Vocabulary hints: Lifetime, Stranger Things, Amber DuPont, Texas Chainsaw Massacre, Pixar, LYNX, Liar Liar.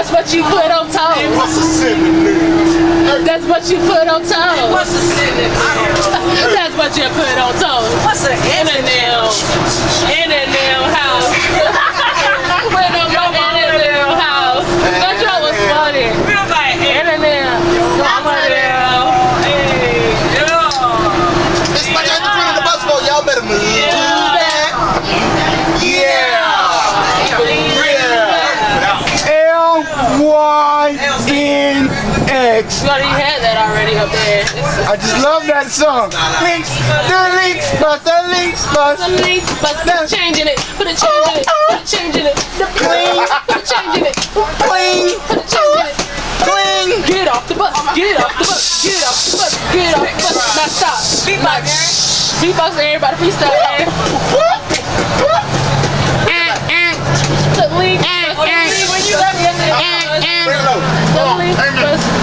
That's what you put on top. That's what you put on top. That's what you put on top. What's an in a nail house? With a in a nail house. That y'all was funny. Real like in a nail. It's like I had to put in the bus for y'all better move. Yeah. LYNX. You already had that already up there. I just love that song. Links, the links, bust the links, bust the links, bust the change in it. Put a change in it. Put a change in it. The bling. Put a change in it. Bling. Put a change in it. Bling. Get off the bus. Get off the bus. Get off the bus. Get off the bus. Now stop. Beatbox. Beatbox and everybody freestyle. The links. When you left me, the links.